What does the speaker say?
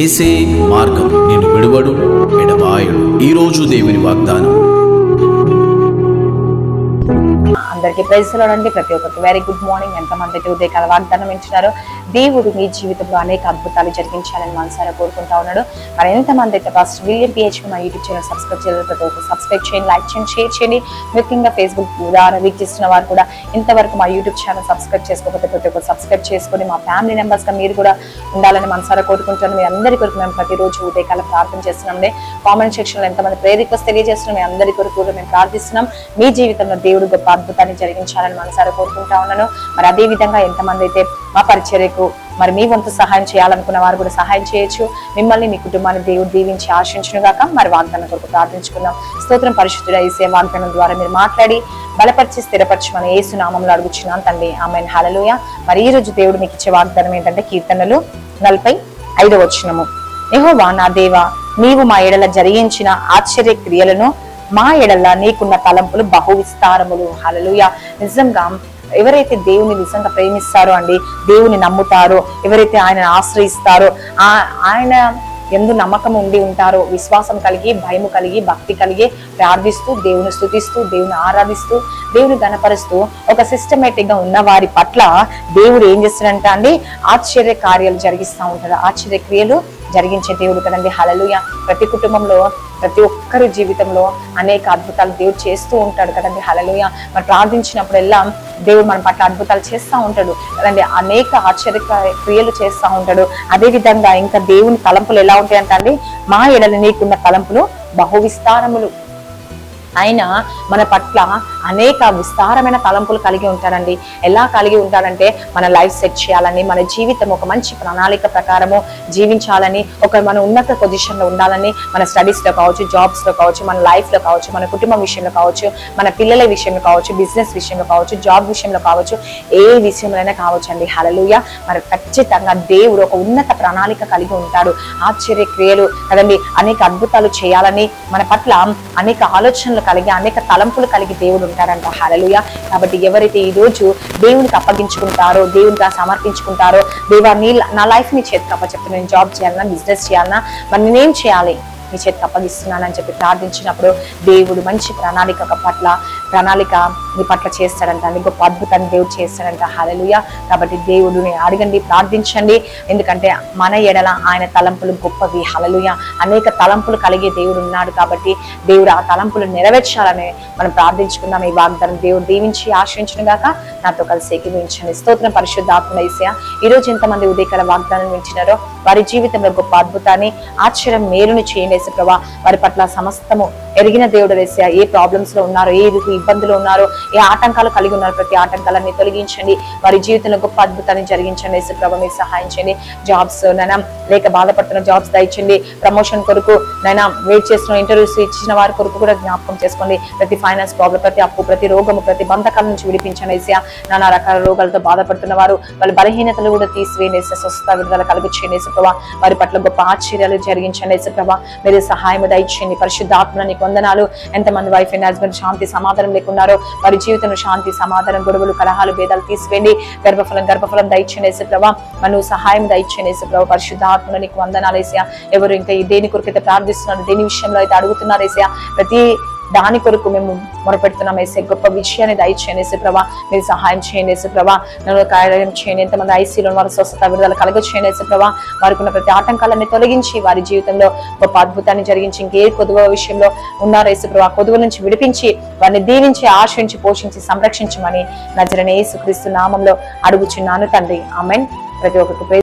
ఏసే మార్గం నిన్ను విడువడు ఎడబాయడు ఈ రోజు దేవుని వాగ్దానం అందరికీ ప్రైజ్ చేయాలండి ప్రతి ఒక్కరికి వెరీ గుడ్ మార్నింగ్ ఎంతమంది ఉదయకాల వాగ్దానం ఇచ్చినారో దేవుడు మీ జీవితంలో అనేక అద్భుతాలు జరిగించాలని మనసారా కోరుకుంటా ఉన్నాడు మరి ఎంతమంది అయితే ఫస్ట్ విలియం పిహెచ్ మా యూట్యూబ్ ఛానల్ సబ్స్క్రైబ్ చేయాలి ప్రతి ఒక్కరు సబ్స్క్రైబ్ చేయండి లైక్ చేయండి షేర్ చేయండి ముఖ్యంగా ఫేస్బుక్ ద్వారా వీక్షిస్తున్న వారు కూడా ఇంతవరకు మా యూట్యూబ్ ఛానల్ సబ్స్క్రైబ్ చేసుకోకపోతే ప్రతి ఒక్కరు సబ్స్క్రైబ్ చేసుకొని మా ఫ్యామిలీ మెంబర్స్గా మీరు కూడా ఉండాలని మనసారా కోరుకుంటాను మీ అందరి కొరకు మేము ప్రతిరోజు ఉదయకాల ప్రార్థన చేస్తున్నాంలే కామెంట్ సెక్షన్లో ఎంతమంది ప్రేయర్ రిక్వెస్ట్ తెలియజేస్తున్నాం మీ అందరి కొరకు కూడా మేము ప్రార్థిస్తున్నాం మీ జీవితంలో దేవుడు గొప్ప అద్భుతాన్ని జరిగించాలని మనసారా కోరుకుంటా ఉన్నాను మరి అదేవిధంగా ఎంతమంది అయితే మా పరిచర్యకు మరి మీ వంతు సహాయం చేయాలనుకున్న వారు కూడా సహాయం చేయొచ్చు మిమ్మల్ని మీ కుటుంబాన్ని దేవుడు దీవించి ఆశించును గాక మరి వాగ్దానం కొరకు ప్రార్థించుకుందాం స్తోత్రం పరిశుద్ధుడా యేసే వాగ్దానం ద్వారా మీరు మాట్లాడి బలపరిచి స్థిరపరచమని యేసు నామములో అడుగుచున్నాను తండ్రి ఆమేన్ హల్లెలూయా మరి ఈ రోజు దేవుడు మీకు ఇచ్చే వాగ్దానం ఏంటంటే కీర్తనలు 45వ వచనము యెహోవా నా దేవా నీవు మా ఎడల జరిగించిన ఆశ్చర్య క్రియలను మా ఎడల నీకున్న తలంపులు బహు విస్తారములు హల్లెలూయా నిజంగా ఎవరైతే దేవుని నిజంగా ప్రేమిస్తారో అండి దేవుని నమ్ముతారో ఎవరైతే ఆయనను ఆశ్రయిస్తారో ఆయన ఎందు నమ్మకం ఉండి ఉంటారో విశ్వాసం కలిగి భయము కలిగి భక్తి కలిగి ప్రార్థిస్తూ దేవుని స్తుతిస్తూ దేవుని ఆరాధిస్తూ దేవుని గణపరుస్తూ ఒక సిస్టమేటిక్గా ఉన్న వారి పట్ల దేవుడు ఏం చేస్తాడంట అండి ఆశ్చర్య కార్యాలు జరిగిస్తూ ఉంటారు ఆశ్చర్య క్రియలు జరిగించే దేవుడు కదండి హల్లెలూయా ప్రతి కుటుంబంలో ప్రతి ఒక్కరి జీవితంలో అనేక అద్భుతాలు దేవుడు చేస్తూ ఉంటాడు కదండి హల్లెలూయా మరి ప్రార్థించినప్పుడెల్లా దేవుడు మన పట్ల అద్భుతాలు చేస్తూ ఉంటాడు కదండి అనేక ఆశ్చర్య క్రియలు చేస్తూ ఉంటాడు అదేవిధంగా ఇంకా దేవుని తలంపులు ఎలా ఉంటాయంటే అండి మా ఎడల నీకున్న తలంపులు బహు విస్తారములు ఆయన మన పట్ల అనేక విస్తారమైన తలంపులు కలిగి ఉంటారండి ఎలా కలిగి ఉంటారంటే మన లైఫ్ సెట్ చేయాలని మన జీవితం ఒక మంచి ప్రణాళిక ప్రకారము జీవించాలని ఒక మన ఉన్నత పొజిషన్లో ఉండాలని మన స్టడీస్లో కావచ్చు జాబ్స్లో కావచ్చు మన లైఫ్లో కావచ్చు మన కుటుంబం విషయంలో కావచ్చు మన పిల్లల విషయంలో కావచ్చు బిజినెస్ విషయంలో కావచ్చు జాబ్ విషయంలో కావచ్చు ఏ విషయంలోనైనా కావచ్చు అండి హల్లెలూయా మరి ఖచ్చితంగా దేవుడు ఒక ఉన్నత ప్రణాళిక కలిగి ఉంటాడు ఆశ్చర్య క్రియలు కదండి అనేక అద్భుతాలు చేయాలని మన పట్ల అనేక ఆలోచనలు కలిగి అనేక తలంపులు కలిగి దేవుడు ఉంటారంట హల్లెలూయా కాబట్టి ఎవరైతే ఈ రోజు దేవునికి అప్పగించుకుంటారో దేవునికి సమర్పించుకుంటారో దేవా నా లైఫ్ నీ చేతికి అప్పచెప్తాను నేను జాబ్ చేయాలన్నా బిజినెస్ చేయాలన్నా మరి నేనేం చేయాలి నీ చేతికి అప్పగిస్తున్నానని చెప్పి ప్రార్థించినప్పుడు దేవుడు మంచి ప్రణాళిక నీ పట్ల చేస్తాడంట అండి గొప్ప అద్భుతాన్ని దేవుడు చేస్తాడంట హల్లెలూయా కాబట్టి దేవుడిని అడగండి ప్రార్థించండి ఎందుకంటే మన ఎడల ఆయన తలంపులు గొప్పవి హల్లెలూయా అనేక తలంపులు కలిగే దేవుడు ఉన్నాడు కాబట్టి దేవుడు ఆ తలంపులు నెరవేర్చాలని మనం ప్రార్థించుకుందాం ఈ వాగ్దానం దేవుడు దీవించి ఆశ్రయించను గాక నాతో కలిసి ఏకీభవించండి స్తోత్రం పరిశుద్ధాత్మ యేసయ్యా ఈరోజు ఎంతమంది ఉదయకాల వాగ్దానం వింటున్నారో వారి జీవితంలో గొప్ప అద్భుతాన్ని ఆశ్చర్యం మేలును చేయండి యేసు ప్రభువా వారి పట్ల సమస్తము ఎరిగిన దేవుడు యేసయ్యా ఏ ప్రాబ్లమ్స్ లో ఉన్నారో ఏ ఇబ్బందులు ఉన్నారో ఏ ఆటంకాలు కలిగి ఉన్నారు ప్రతి ఆటంకాలన్నీ తొలగించండి వారి జీవితంలో గొప్ప అద్భుతాన్ని జరిగించండి యేసు ప్రభువా మీరు సహాయం చేయండి జాబ్స్ నైనా లేక బాధపడుతున్న జాబ్స్ దయచండి ప్రమోషన్ కొరకు నైనా వెయిట్ చేస్తున్న ఇంటర్వ్యూస్ ఇచ్చిన వారి కొరకు కూడా జ్ఞాపకం చేసుకోండి ప్రతి ఫైనాన్స్ ప్రాబ్లం ప్రతి అప్పు ప్రతి రోగము ప్రతి బంధకాల నుంచి విడిపించండి యేసయ్యా నానా రకాల రోగాలతో బాధపడుతున్న వారు వాళ్ళ బలహీనతలు కూడా తీసివేయండి స్వస్థత విడుదల కలుగు చేయండి యేసు ప్రభువా వారి పట్ల గొప్ప ఆశ్చర్యాలు జరిగించండి యేసు ప్రభువా మీరు సహాయం దయచేయండి పరిశుద్ధాత్మ నీకు వందనాలు ఎంతమంది వైఫ్ అండ్ హస్బెండ్ శాంతి సమాధానం లేకున్నారో వారి జీవితంలో శాంతి సమాధానం గొడవలు కలహాలు భేదాలు తీసివేయండి గర్భఫలం దయచేయండి యేసు ప్రభువా మనం సహాయం దయచేయండి యేసు ప్రభువా పరిశుద్ధాత్మ నీకు వందనాలు యేసయ్యా ఎవరు ఇంకా దేని కొరకు అయితే ప్రార్థిస్తున్నారు దేని విషయంలో అయితే అడుగుతున్నారు యేసయ్యా ప్రతి దాని కొరకు మేము మొరపెడుతున్నాం యేసయ్యా గొప్ప విషయాన్ని దయచేయండి యేసు ప్రభువా మీరు సహాయం చేయండి యేసు ప్రభువా నన్ను కార్యం చేయండి ఎంతమంది ఐసీలో వారి స్వస్థత విడుదల కలగచేయండి యేసు ప్రభువా వారికి ఉన్న ప్రతి ఆటంకాలన్నీ తొలగించి వారి జీవితంలో గొప్ప అద్భుతాన్ని జరిగించి ఇంకే కొదువ విషయంలో ఉన్నారో యేసు ప్రభువా కొదువ నుంచి విడిపించి వారిని దీవించి ఆశ్రయించి పోషించి సంరక్షించమని నజరేయుడైన యేసుక్రీస్తు నామంలో అడుగుచున్నాను తండ్రి ఆమేన్ ప్రతి ఒక్కరికి